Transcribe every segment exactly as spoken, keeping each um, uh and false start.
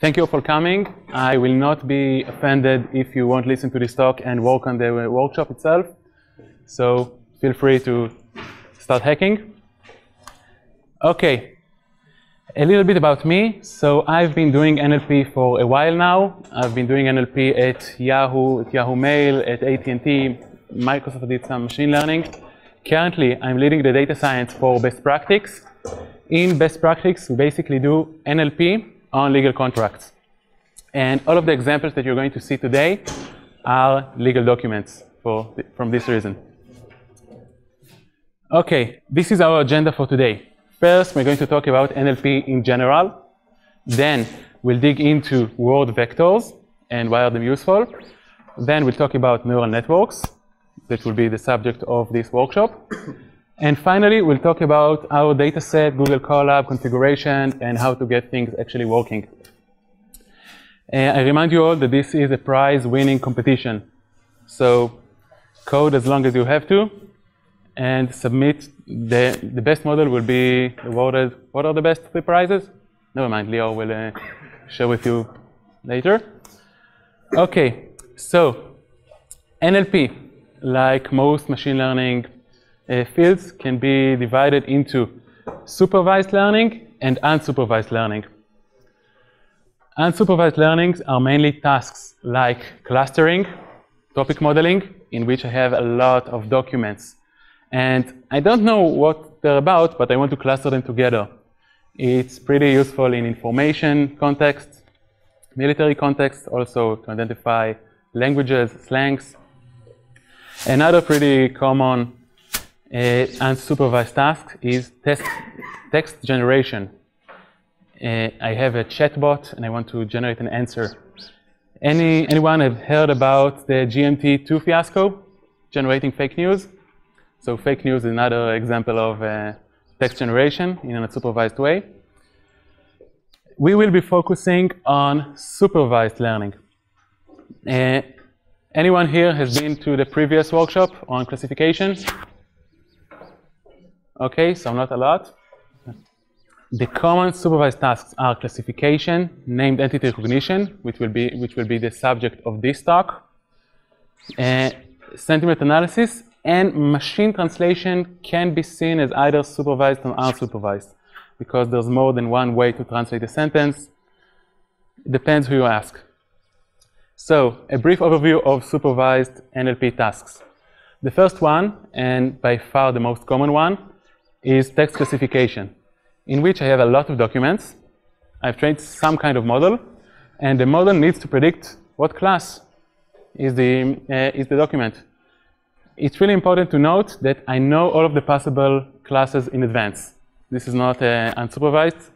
Thank you for coming. I will not be offended if you won't listen to this talk and work on the workshop itself. So feel free to start hacking. Okay. A little bit about me. So I've been doing N L P for a while now. I've been doing N L P at Yahoo, at Yahoo Mail, at A T and T. Microsoft did some machine learning. Currently, I'm leading the data science for Best Practices. In Best Practices, we basically do N L P on legal contracts. And all of the examples that you're going to see today are legal documents for, from this reason. Okay, this is our agenda for today. First, we're going to talk about N L P in general. Then, we'll dig into word vectors and why are they useful. Then, we'll talk about neural networks. That will be the subject of this workshop. And finally, we'll talk about our data set, Google Colab, configuration, and how to get things actually working. Uh, I remind you all that this is a prize-winning competition. So, code as long as you have to. And submit the, the best model will be awarded. What are the best three prizes? Never mind, Leo will uh, share with you later. Okay, so N L P, like most machine learning uh, fields, can be divided into supervised learning and unsupervised learning. Unsupervised learnings are mainly tasks like clustering, topic modeling, in which I have a lot of documents. And I don't know what they're about, but I want to cluster them together. It's pretty useful in information context, military context, also to identify languages, slangs. Another pretty common uh, unsupervised task is text, text generation. Uh, I have a chatbot and I want to generate an answer. Any, anyone have heard about the G P T two fiasco, generating fake news? So fake news is another example of uh, text generation in an unsupervised way. We will be focusing on supervised learning. Uh, anyone here has been to the previous workshop on classification? Okay, so not a lot. The common supervised tasks are classification, named entity recognition, which will be, which will be the subject of this talk, uh, sentiment analysis, and machine translation can be seen as either supervised or unsupervised because there's more than one way to translate a sentence. It depends who you ask. So, a brief overview of supervised N L P tasks. The first one, and by far the most common one, is text classification, in which I have a lot of documents. I've trained some kind of model, and the model needs to predict what class is the, uh, is the document. It's really important to note that I know all of the possible classes in advance. This is not uh, unsupervised.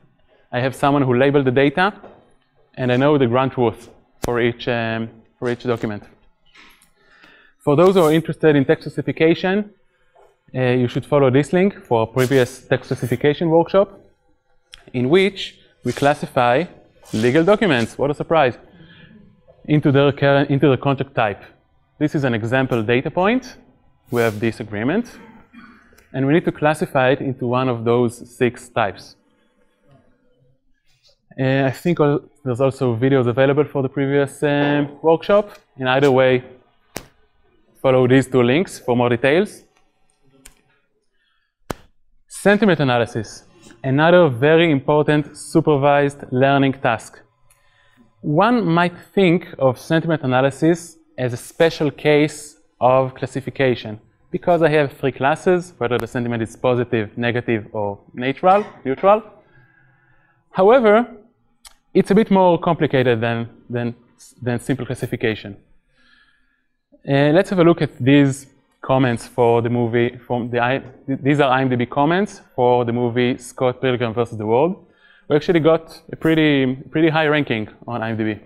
I have someone who labeled the data, and I know the ground truth for each, um, for each document. For those who are interested in text classification, uh, you should follow this link for a previous text classification workshop, in which we classify legal documents, what a surprise, into their, into their contract type. This is an example data point. We have this agreement, and we need to classify it into one of those six types. Uh, I think all, there's also videos available for the previous uh, workshop. In either way, follow these two links for more details. Sentiment analysis, another very important supervised learning task. One might think of sentiment analysis as a special case of classification. Because I have three classes, whether the sentiment is positive, negative, or neutral, neutral. However, it's a bit more complicated than, than, than simple classification. Uh, let's have a look at these comments for the movie. From the I, these are I M D B comments for the movie Scott Pilgrim versus the World. We actually got a pretty, pretty high ranking on I M D B.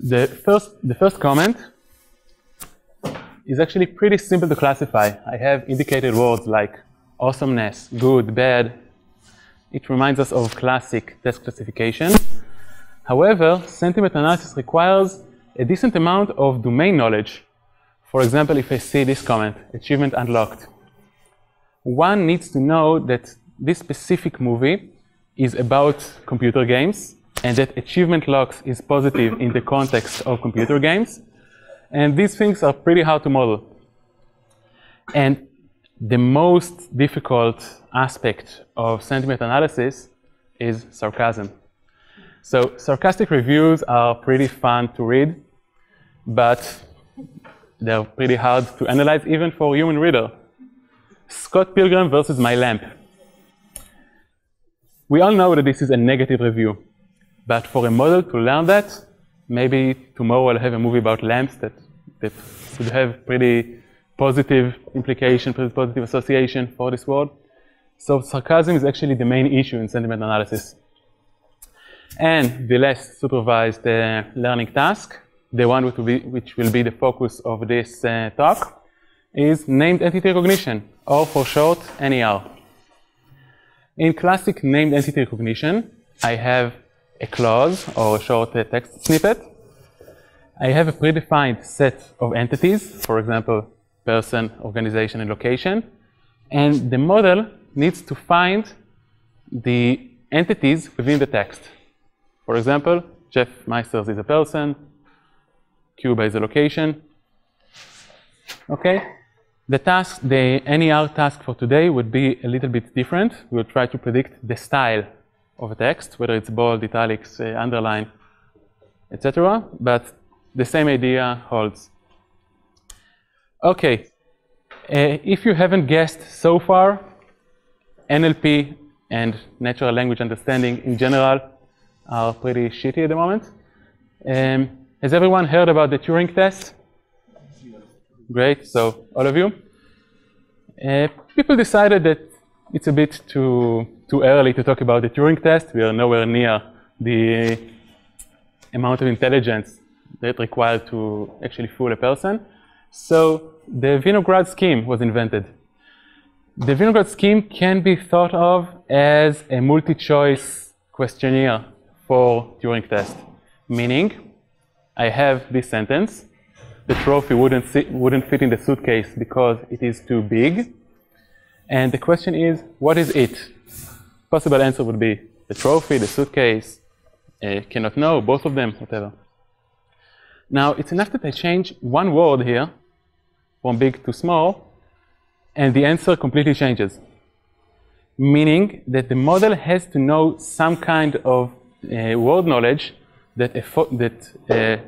The first, the first comment is actually pretty simple to classify. I have indicated words like awesomeness, good, bad. It reminds us of classic test classification. However, sentiment analysis requires a decent amount of domain knowledge. For example, if I see this comment, achievement unlocked, one needs to know that this specific movie is about computer games, and that achievement locks is positive in the context of computer games. And these things are pretty hard to model. And the most difficult aspect of sentiment analysis is sarcasm. So sarcastic reviews are pretty fun to read, but they're pretty hard to analyze even for a human reader. Scott Pilgrim versus My Lamp. We all know that this is a negative review, but for a model to learn that, maybe tomorrow I'll have a movie about lamps that, that could have pretty positive implication, pretty positive association for this word. So sarcasm is actually the main issue in sentiment analysis. And the less supervised uh, learning task, the one which will be, which will be the focus of this uh, talk, is named entity recognition, or for short, N E R. In classic named entity recognition, I have a clause or a short uh, text snippet. I have a predefined set of entities, for example, person, organization, and location. And the model needs to find the entities within the text. For example, Jeff Meisters is a person, Cuba is a location. Okay? The task, the N E R task for today would be a little bit different. We'll try to predict the style of a text, whether it's bold, italics, uh, underline, et cetera. But the same idea holds. Okay. Uh, if you haven't guessed so far, N L P and natural language understanding in general are pretty shitty at the moment. Um, has everyone heard about the Turing test? Great, so all of you. Uh, people decided that it's a bit too, too early to talk about the Turing test. We are nowhere near the amount of intelligence that required to actually fool a person. So the Winograd scheme was invented. The Winograd scheme can be thought of as a multi-choice questionnaire for Turing test, meaning I have this sentence, the trophy wouldn't, sit, wouldn't fit in the suitcase because it is too big, and the question is, what is it? Possible answer would be the trophy, the suitcase, uh, cannot know, both of them, whatever. Now, it's enough that I change one word here, from big to small, and the answer completely changes. Meaning that the model has to know some kind of uh, word knowledge that a, fo that a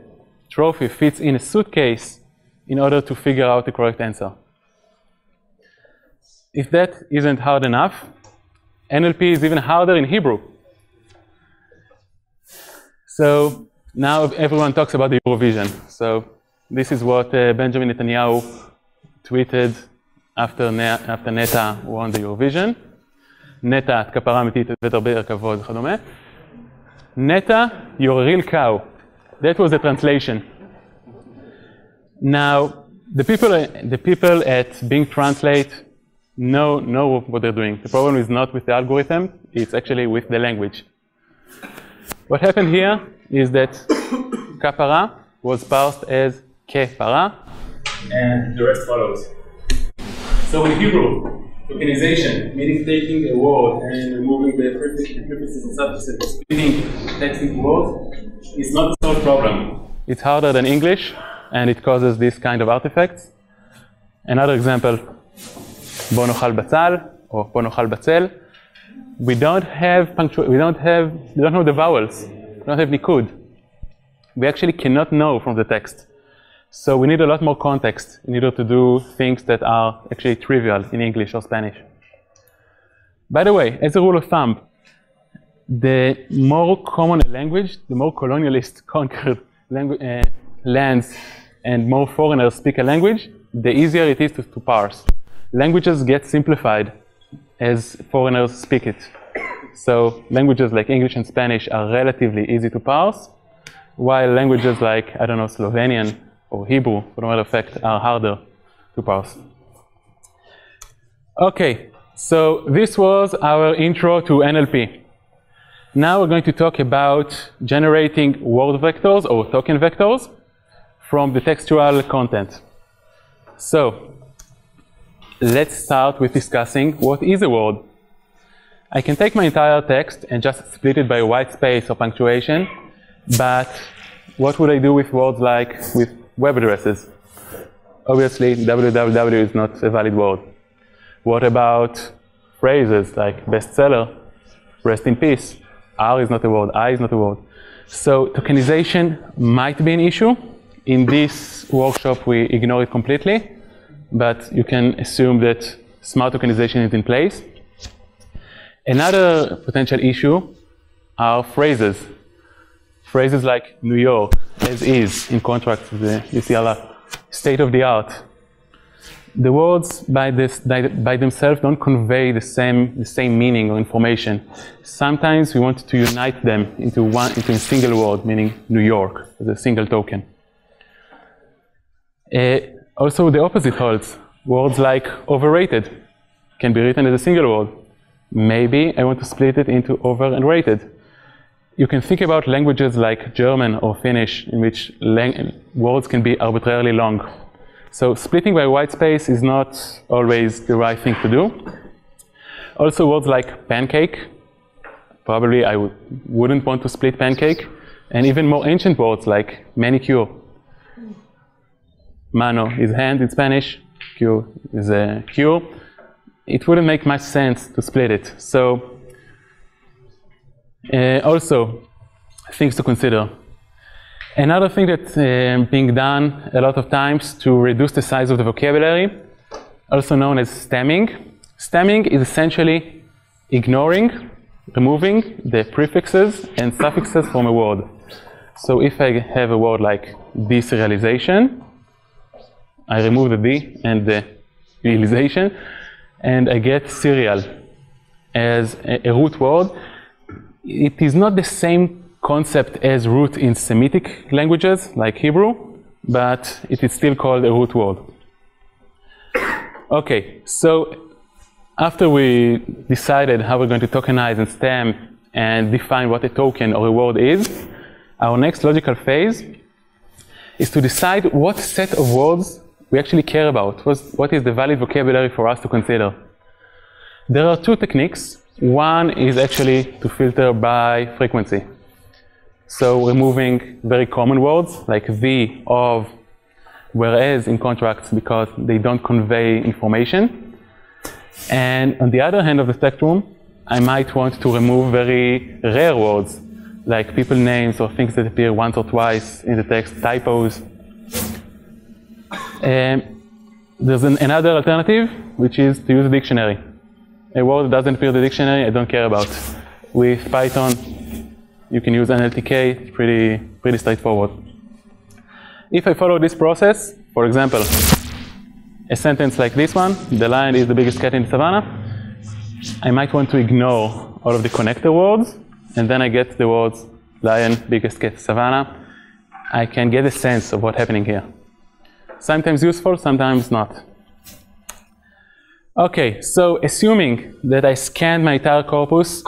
trophy fits in a suitcase in order to figure out the correct answer. If that isn't hard enough, N L P is even harder in Hebrew. So now everyone talks about the Eurovision. So this is what uh, Benjamin Netanyahu tweeted after, ne after Netta won the Eurovision. Netta, Netta, you're a real cow. That was the translation. Now, the people, the people at Bing Translate know, know what they're doing. The problem is not with the algorithm, it's actually with the language. What happened here is that kapara was parsed as kepara, and the rest follows. So in Hebrew, tokenization, meaning taking a word and removing the prefixes and suffixes, splitting text into words, is not a solved problem. It's harder than English, and it causes this kind of artifacts. Another example, bonochal batzal or bonochal batzel. We don't have punctuation. We don't have. We don't know the vowels. We don't have nikud. We actually cannot know from the text. So we need a lot more context in order to do things that are actually trivial in English or Spanish. By the way, as a rule of thumb, the more common a language, the more colonialist conquered uh, lands and more foreigners speak a language, the easier it is to, to parse. Languages get simplified as foreigners speak it. So languages like English and Spanish are relatively easy to parse, while languages like, I don't know, Slovenian or Hebrew, for the matter of fact, are harder to parse. Okay, so this was our intro to N L P. Now we're going to talk about generating word vectors or token vectors from the textual content. So let's start with discussing what is a word. I can take my entire text and just split it by white space or punctuation, but what would I do with words like with web addresses? Obviously, www is not a valid word. What about phrases like bestseller, rest in peace? R is not a word, I is not a word. So tokenization might be an issue. In this workshop, we ignore it completely, but you can assume that smart tokenization is in place. Another potential issue are phrases. Phrases like New York, as is, in contracts you see a lot, state of the art. The words by, this, by themselves don't convey the same, the same meaning or information. Sometimes we want to unite them into, one, into a single word, meaning New York, as a single token. Uh, also, the opposite holds. Words like overrated can be written as a single word. Maybe I want to split it into over and rated. You can think about languages like German or Finnish, in which words can be arbitrarily long. So splitting by white space is not always the right thing to do. Also, words like pancake. Probably I wouldn't want to split pancake. And even more ancient words like manicure. Mano is hand in Spanish. Cure is a cure. It wouldn't make much sense to split it. So. Uh, also, things to consider. Another thing that's uh, being done a lot of times to reduce the size of the vocabulary, also known as stemming. Stemming is essentially ignoring, removing the prefixes and suffixes from a word. So if I have a word like deserialization, I remove the D and the realization, and I get serial as a, a root word. It is not the same concept as root in Semitic languages, like Hebrew, but it is still called a root word. Okay, so after we decided how we're going to tokenize and stem and define what a token or a word is, our next logical phase is to decide what set of words we actually care about. What is the valid vocabulary for us to consider? There are two techniques. One is actually to filter by frequency. So removing very common words like the, of, whereas in contracts because they don't convey information. And on the other hand of the spectrum, I might want to remove very rare words like people names or things that appear once or twice in the text, typos. Um, there's an, another alternative, which is to use a dictionary. A word that doesn't appear in the dictionary, I don't care about. With Python, you can use N L T K, it's pretty, pretty straightforward. If I follow this process, for example, a sentence like this one, the lion is the biggest cat in the savannah, I might want to ignore all of the connector words, and then I get the words lion, biggest cat, savannah. I can get a sense of what's happening here. Sometimes useful, sometimes not. Okay, so assuming that I scanned my entire corpus,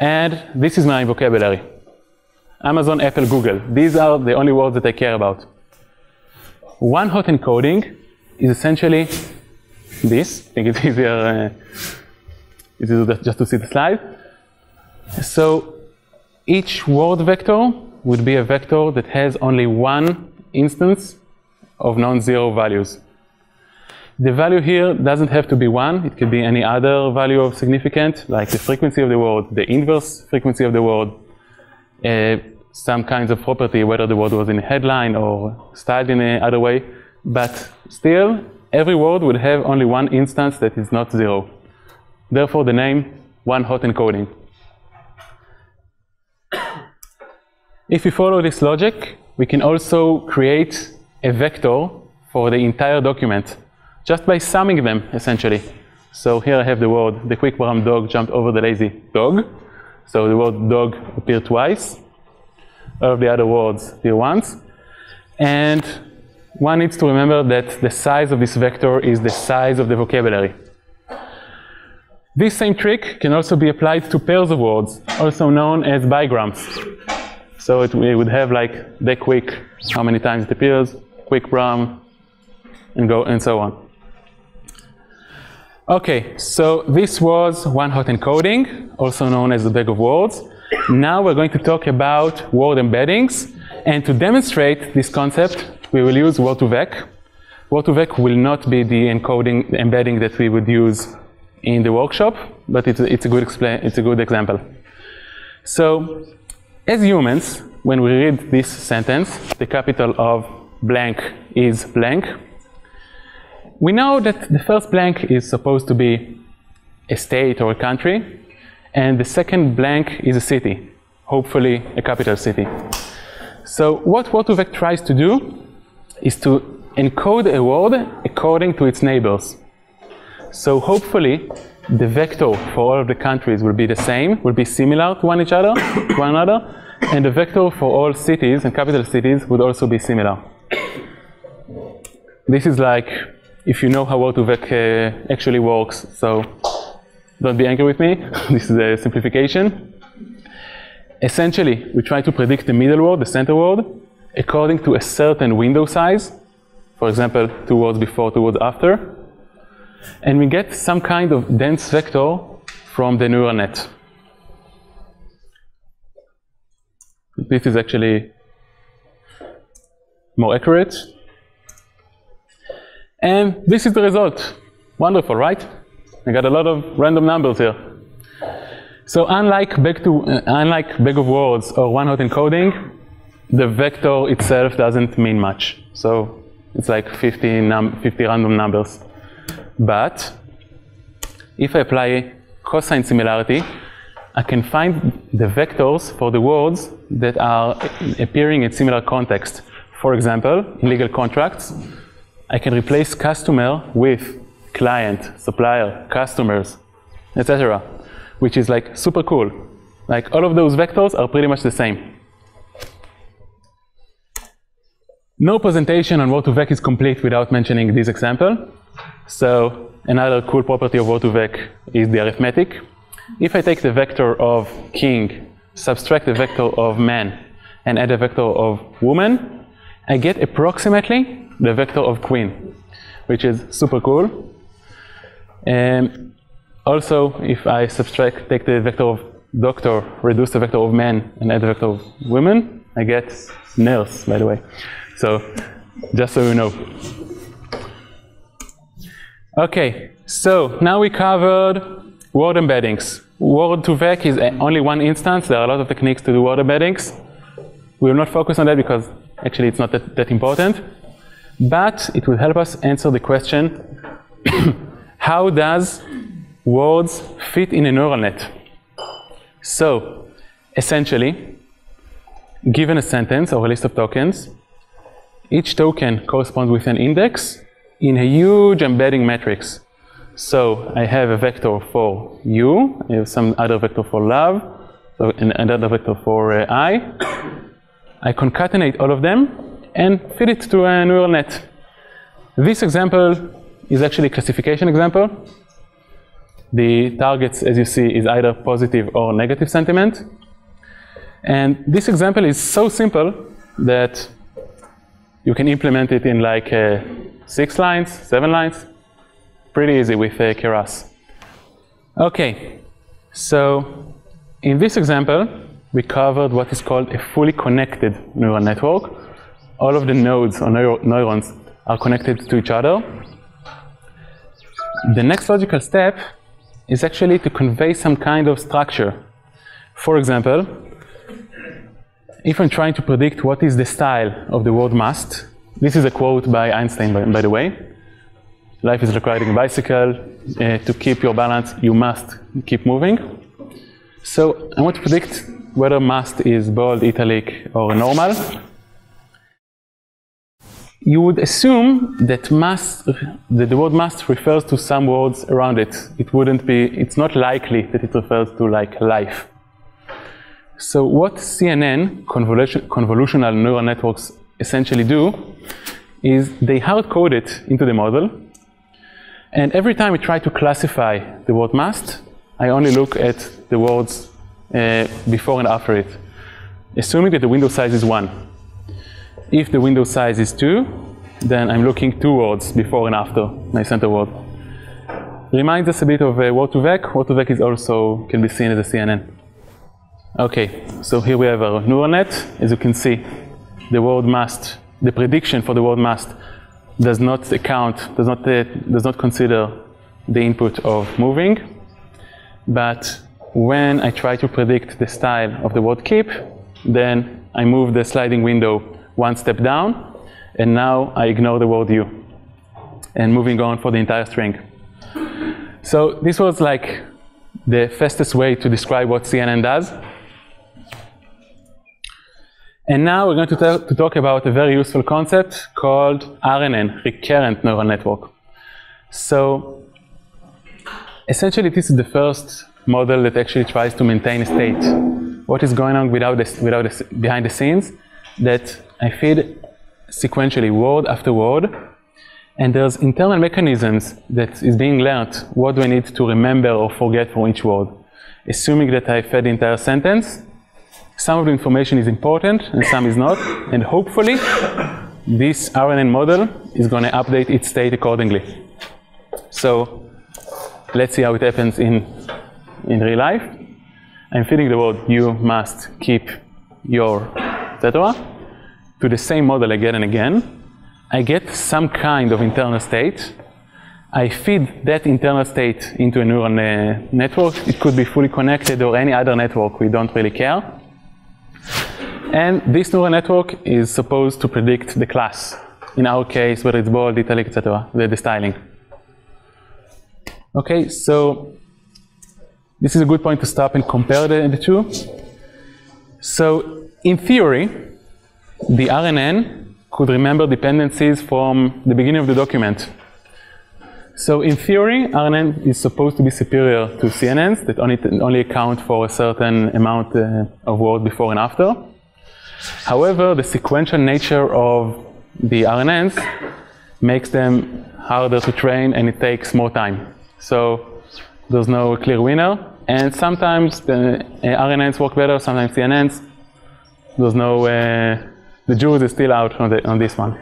and this is my vocabulary. Amazon, Apple, Google. These are the only words that I care about. One hot encoding is essentially this. I think it's easier, uh, it's easier just to see the slide. So each word vector would be a vector that has only one instance of non-zero values. The value here doesn't have to be one. It could be any other value of significant, like the frequency of the word, the inverse frequency of the word, uh, some kinds of property, whether the word was in a headline or styled in another way. But still, every word would have only one instance that is not zero. Therefore, the name, one hot encoding. If we follow this logic, we can also create a vector for the entire document, just by summing them, essentially. So here I have the word, the quick brown dog jumped over the lazy dog. So the word dog appeared twice. All of the other words appear once. And one needs to remember that the size of this vector is the size of the vocabulary. This same trick can also be applied to pairs of words, also known as bigrams. So it, we would have like the quick, how many times it appears, quick brown, and, go, and so on. Okay, so this was one hot encoding, also known as the bag of words. Now we're going to talk about word embeddings, and to demonstrate this concept, we will use Word to Vec. Word to Vec will not be the encoding embedding that we would use in the workshop, but it's, it's, a good explain, it's a good example. So, as humans, when we read this sentence, the capital of blank is blank, we know that the first blank is supposed to be a state or a country, and the second blank is a city, hopefully a capital city. So, what Word to Vec tries to do is to encode a word according to its neighbors. So hopefully, the vector for all of the countries will be the same, will be similar to one each other, to one another, and the vector for all cities and capital cities would also be similar. This is like, if you know how Word to Vec uh, actually works, so don't be angry with me, this is a simplification. Essentially, we try to predict the middle word, the center word, according to a certain window size, for example, two words before, two words after, and we get some kind of dense vector from the neural net. This is actually more accurate. And this is the result. Wonderful, right? I got a lot of random numbers here. So unlike bag, to, uh, unlike bag of words or one-hot encoding, the vector itself doesn't mean much. So it's like fifty, num fifty random numbers. But if I apply cosine similarity, I can find the vectors for the words that are appearing in similar context. For example, in legal contracts, I can replace customer with client, supplier, customers, et cetera, which is like super cool. Like all of those vectors are pretty much the same. No presentation on Word to Vec is complete without mentioning this example. So another cool property of Word to Vec is the arithmetic. If I take the vector of king, subtract the vector of man, and add a vector of woman, I get approximately the vector of queen, which is super cool. Um, also, if I subtract, take the vector of doctor, reduce the vector of man, and add the vector of woman, I get nurse, by the way. So just so you know. Okay, so now we covered word embeddings. Word to Vec is only one instance. There are a lot of techniques to do word embeddings. We will not focus on that because actually it's not that, that important. But it will help us answer the question, how does words fit in a neural net? So, essentially, given a sentence or a list of tokens, each token corresponds with an index in a huge embedding matrix. So I have a vector for you, I have some other vector for love, so another vector for uh, I. I concatenate all of them and feed it to a neural net. This example is actually a classification example. The targets, as you see, is either positive or negative sentiment. And this example is so simple that you can implement it in like uh, six lines, seven lines. Pretty easy with uh, Keras. Okay, so in this example, we covered what is called a fully connected neural network. All of the nodes or neur neurons are connected to each other. The next logical step is actually to convey some kind of structure. For example, if I'm trying to predict what is the style of the word must, this is a quote by Einstein, by, by the way. Life is like riding a bicycle. Uh, to keep your balance, you must keep moving. So I want to predict whether must is bold, italic, or normal. You would assume that must, that the word must refers to some words around it. It wouldn't be, it's not likely that it refers to like life. So what C N N, convolution, convolutional neural networks, essentially do is they hard-code it into the model, and every time we try to classify the word must, I only look at the words uh, before and after it, assuming that the window size is one. If the window size is two, then I'm looking two words before and after my center word. reminds us a bit of uh, Word to Vec. Word to Vec is also can be seen as a C N N. Okay, so here we have our neural net. As you can see, the word must, the prediction for the word must does not account, does not, uh, does not consider the input of moving. But when I try to predict the style of the word keep, then I move the sliding window one step down, and now I ignore the word you, and moving on for the entire string. So this was like the fastest way to describe what C N N does. And now we're going to, tell, to talk about a very useful concept called R N N, recurrent neural network. So essentially this is the first model that actually tries to maintain a state. What is going on without this, without this, behind the scenes, that I feed sequentially word after word, and there's internal mechanisms that is being learned. What do I need to remember or forget for each word? Assuming that I fed the entire sentence, some of the information is important and some is not, and hopefully this R N N model is going to update its state accordingly. So let's see how it happens in, in real life. I'm feeding the word you must keep your et cetera to the same model again and again. I get some kind of internal state. I feed that internal state into a neural ne- network. It could be fully connected or any other network, we don't really care. And this neural network is supposed to predict the class. In our case, whether it's bold, italic, et cetera, the, the styling. Okay, so this is a good point to stop and compare the, the two. So in theory, the R N N could remember dependencies from the beginning of the document. So in theory, R N N is supposed to be superior to C N Ns that only, only account for a certain amount uh, of words before and after. However, the sequential nature of the R N Ns makes them harder to train, and it takes more time. So there's no clear winner, and sometimes the R N Ns work better, sometimes C N Ns. There's no, uh, the jury is still out on, the, on this one.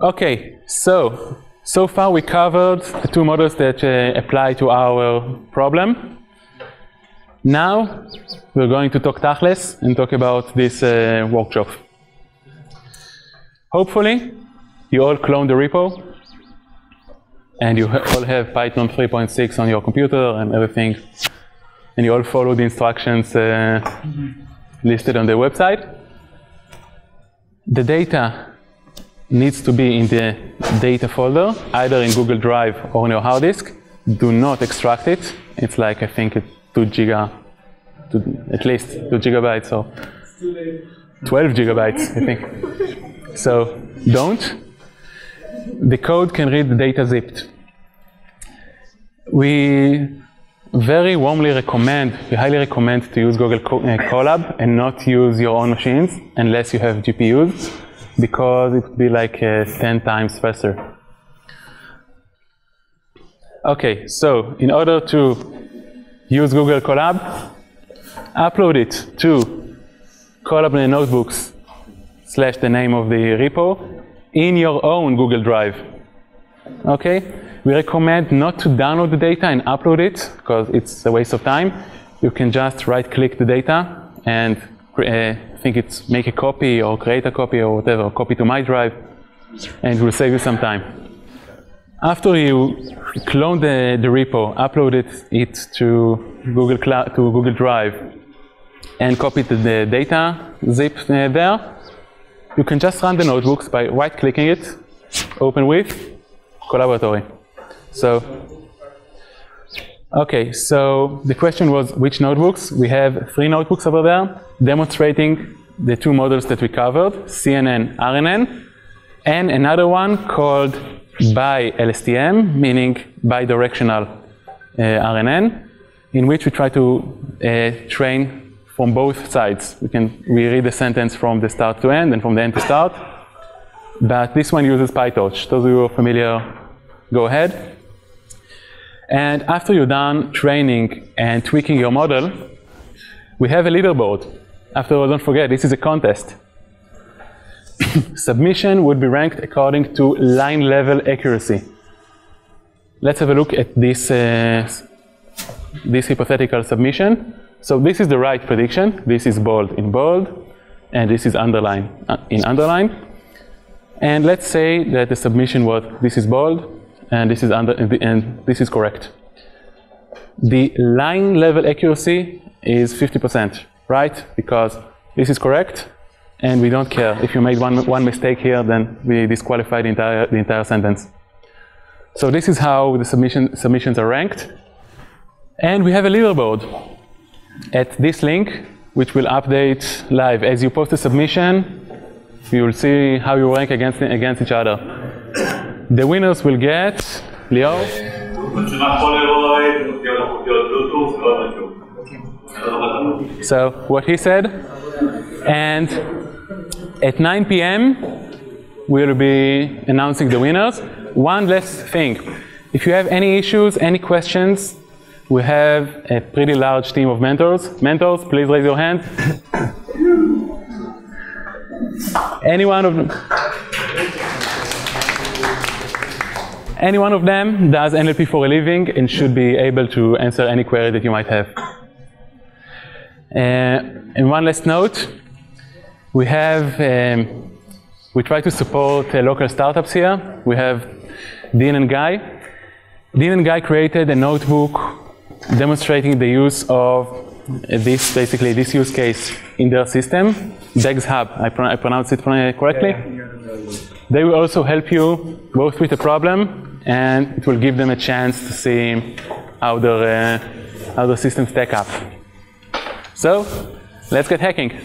Okay, so, so far we covered the two models that uh, apply to our problem. Now we're going to talk Tachles and talk about this uh, workshop. Hopefully you all clone the repo and you all have Python three point six on your computer and everything, and you all follow the instructions uh, listed on the website. The data needs to be in the data folder, either in Google Drive or on your hard disk. Do not extract it. It's like, I think, it's two giga, two, at least two gigabytes, or twelve gigabytes, I think. So don't. The code can read the data zipped. We very warmly recommend, we highly recommend to use Google Colab and not use your own machines unless you have G P Us, because it would be like uh, ten times faster. Okay, so in order to use Google Colab, upload it to Colab Notebooks slash the name of the repo in your own Google Drive. Okay? We recommend not to download the data and upload it, because it's a waste of time. You can just right-click the data and uh, think it's make a copy or create a copy or whatever, copy to my drive, and it will save you some time. After you clone the, the repo, upload it, it to Google Cloud, to Google Drive, and copy the, the data zip uh, there, you can just run the notebooks by right-clicking it, open with, collaboratory. So, okay, so the question was which notebooks? We have three notebooks over there, demonstrating the two models that we covered, C N N, R N N, and another one called bi L S T M, meaning bi-directional uh, R N N, in which we try to uh, train from both sides. We can we read the sentence from the start to end and from the end to start. But this one uses PyTorch. Those of you who are familiar, go ahead. And after you're done training and tweaking your model, we have a leaderboard. After all, don't forget, this is a contest. Submission would be ranked according to line level accuracy. Let's have a look at this, uh, this hypothetical submission. So this is the right prediction. This is bold in bold, and this is underline in underline. And let's say that the submission was this is bold, and this is under and, the, and this is correct. The line level accuracy is fifty percent, right? Because this is correct, and we don't care. If you made one, one mistake here, then we disqualify the entire, the entire sentence. So this is how the submission, submissions are ranked. And we have a leaderboard at this link, which will update live. As you post a submission, you will see how you rank against, against each other. The winners will get Leo. So what he said, and at nine P M we'll be announcing the winners. One last thing, if you have any issues, any questions, we have a pretty large team of mentors. Mentors, please raise your hand. Any one of them. Any one of them does N L P for a living and should be able to answer any query that you might have. Uh, and one last note, we have, um, we try to support uh, local startups here. We have Dean and Guy. Dean and Guy created a notebook demonstrating the use of uh, this, basically this use case in their system, DexHub. I, pro I pronounce it correctly? Yeah, yeah. They will also help you both with the problem, and it will give them a chance to see how their, uh, how their systems stack up. So, let's get hacking.